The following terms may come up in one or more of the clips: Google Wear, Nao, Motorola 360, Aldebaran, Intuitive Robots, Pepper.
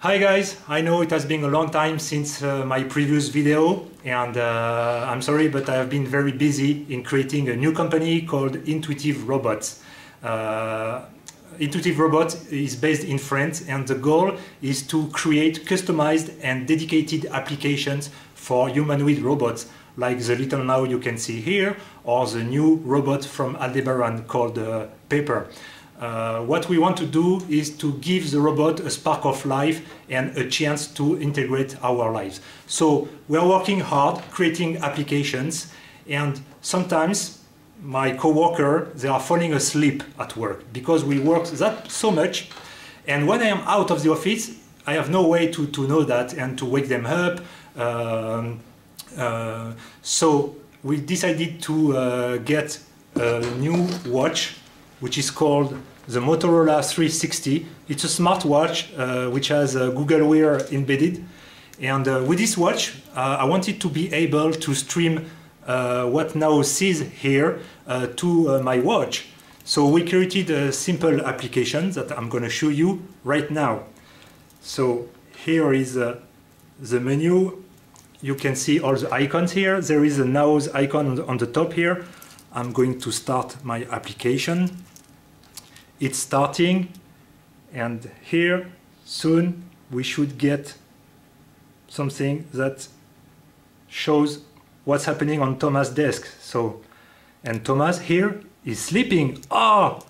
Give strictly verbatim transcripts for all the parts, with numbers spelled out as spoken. Hi guys, I know it has been a long time since uh, my previous video, and uh, I'm sorry, but I have been very busy in creating a new company called Intuitive Robots. Uh, Intuitive Robots is based in France, and the goal is to create customized and dedicated applications for humanoid robots, like the little Nao you can see here, or the new robot from Aldebaran called uh, Pepper. Uh, what we want to do is to give the robot a spark of life and a chance to integrate our lives. So we are working hard creating applications, and sometimes my co-worker, they are falling asleep at work because we work that so much, and when I am out of the office I have no way to, to know that and to wake them up. Um, uh, so we decided to uh, get a new watch which is called the Motorola three sixty. It's a smart watch uh, which has a Google Wear embedded. And uh, with this watch, uh, I wanted to be able to stream uh, what Nao sees here uh, to uh, my watch. So we created a simple application that I'm going to show you right now. So here is uh, the menu. You can see all the icons here. There is a Nao's icon on the, on the top here. I'm going to start my application. It's starting, and here soon we should get something that shows what's happening on Thomas' desk. So, and Thomas here is sleeping. Oh!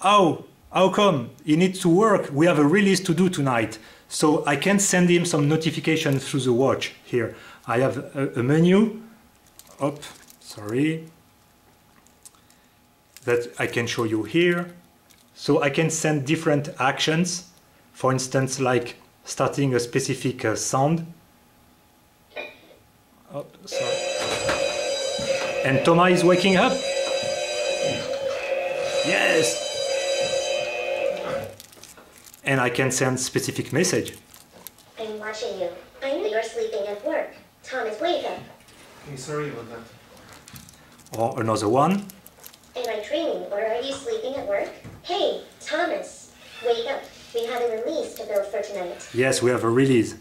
Oh! How come? He needs to work. We have a release to do tonight. So I can send him some notification through the watch here. I have a, a menu. Up. Sorry, that I can show you here. So I can send different actions, for instance, like starting a specific uh, sound. Oh, sorry. And Thomas is waking up. Yes! And I can send specific message. I'm watching you. I know you're sleeping at work. Thomas, wake up. Hey, sorry about that. Or another one. Am I dreaming, or are you sleeping at work? Hey, Thomas, wake up. We have a release to build for tonight. Yes, we have a release.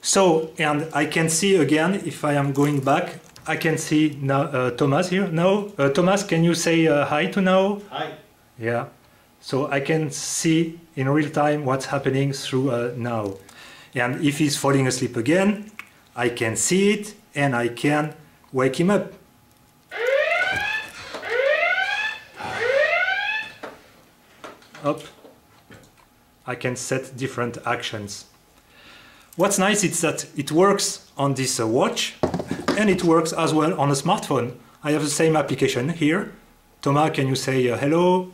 So, and I can see again, if I am going back, I can see now, uh, Thomas here. No, uh, Thomas, can you say uh, hi to Nao? Hi. Yeah. So I can see in real time what's happening through uh, Nao. And if he's falling asleep again, I can see it and I can wake him up. Up, I can set different actions. What's nice is that it works on this uh, watch, and it works as well on a smartphone. I have the same application here. Thomas, can you say uh, hello?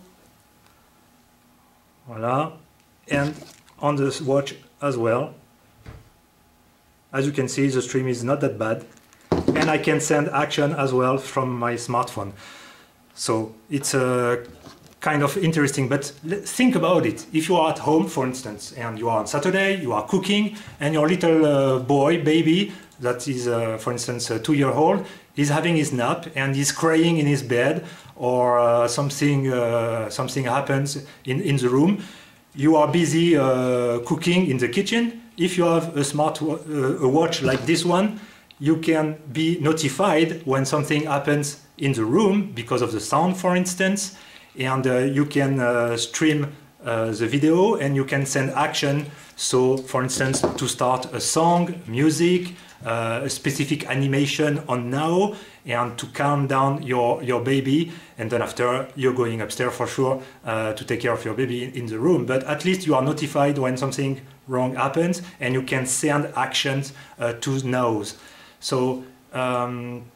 Voilà. And on the watch as well. As you can see, the stream is not that bad, and I can send action as well from my smartphone. So it's a uh, kind of interesting, but think about it. If you are at home, for instance, and you are on Saturday, you are cooking, and your little uh, boy, baby, that is, uh, for instance, a two-year-old, is having his nap and is crying in his bed, or uh, something, uh, something happens in, in the room. You are busy uh, cooking in the kitchen. If you have a smart uh, a watch like this one, you can be notified when something happens in the room because of the sound, for instance. And uh, you can uh, stream uh, the video, and you can send action. So, for instance, to start a song, music, uh, a specific animation on Nao, and to calm down your, your baby. And then after, you're going upstairs for sure uh, to take care of your baby in the room. But at least you are notified when something wrong happens, and you can send actions uh, to Nao. So, um,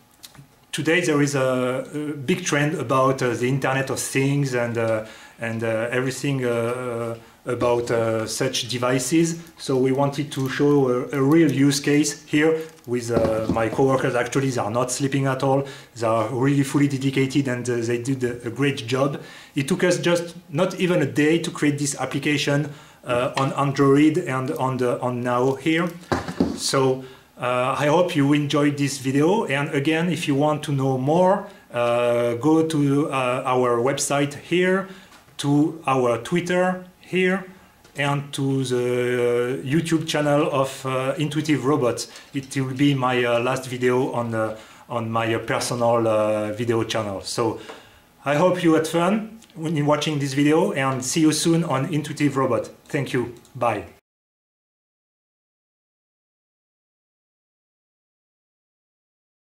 today there is a, a big trend about uh, the Internet of Things and, uh, and uh, everything uh, about uh, such devices. So we wanted to show a, a real use case here with uh, my coworkers. Actually, they are not sleeping at all. They are really fully dedicated, and uh, they did a great job. It took us just not even a day to create this application uh, on Android and on, the, on Nao here. So. Uh, I hope you enjoyed this video, and again, if you want to know more, uh, go to uh, our website here, to our Twitter here, and to the uh, YouTube channel of uh, Intuitive Robots. It will be my uh, last video on, uh, on my uh, personal uh, video channel. So I hope you had fun in watching this video, and see you soon on Intuitive Robot. Thank you. Bye.